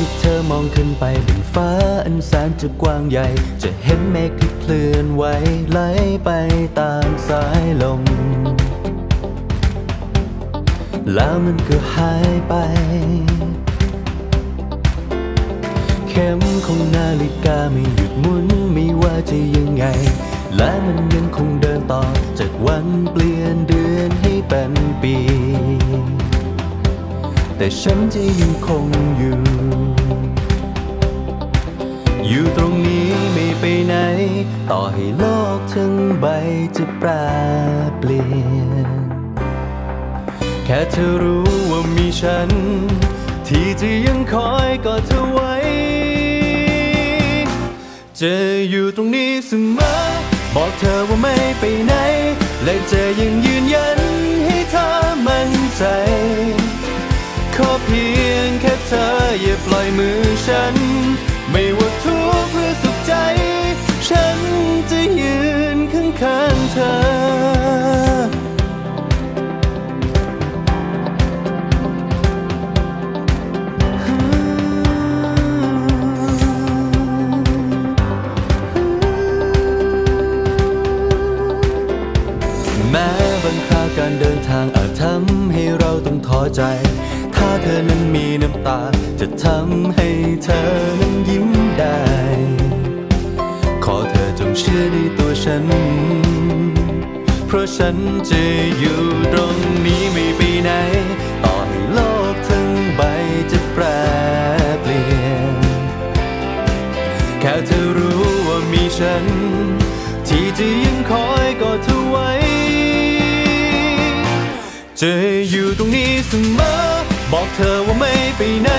ที่เธอมองขึ้นไปบนฟ้าอันแสนจะกว้างใหญ่จะเห็นเมฆที่เคลื่อนไหวไหลไปตามสายลมแล้วมันก็หายไปเข็มของนาฬิกาไม่หยุดหมุนไม่ว่าจะยังไงและมันยังคงเดินต่อจากวันเปลี่ยนเดือนให้เป็นปีแต่ฉันจะยังคงอยู่ตรงนี้ไม่ไปไหนต่อให้โลกทั้งใบจะแปรเปลี่ยนแค่เธอรู้ว่ามีฉันที่จะยังคอยกอดเธอไว้จะอยู่ตรงนี้เสมอบอกเธอว่าไม่ไปไหนและจะยังยืนยันให้เธอมั่นใจขอเพียงแค่เธออย่าปล่อยมือฉันไม่ว่าทุกข์หรือสุขใจฉันจะยืนข้างๆเธอบางคราวการเดินทางอาจทำให้เราต้องท้อใจถ้าเธอนั้นมีน้ำตาจะทำให้เธอนั้นยิ้มได้ขอเธอจงเชื่อในตัวฉันเพราะฉันจะอยู่ตรงนี้ไม่ไปไหนต่อให้โลกทั้งใบจะแปรเปลี่ยนแค่เธอรู้ว่ามีฉันที่จะยังคอยกอดเธอไว้จะอยู่ตรงนี้เสมอบอกเธอว่าไม่ไปไหน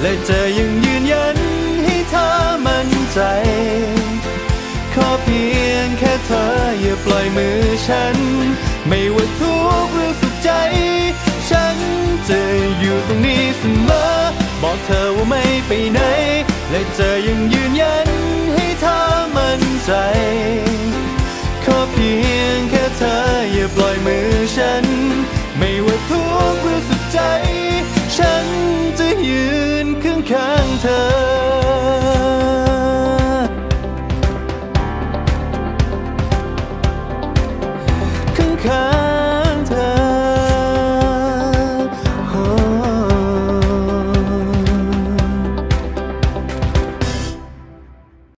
และจะยังยืนยันให้เธอมั่นใจขอเพียงแค่เธออย่าปล่อยมือฉันไม่ว่าทุกข์หรือสุขใจฉันจะอยู่ตรงนี้เสมอบอกเธอว่าไม่ไปไหนและจะยังยืนยันให้เธอมั่นใจขอเพียงแค่เธออย่าปล่อยมือ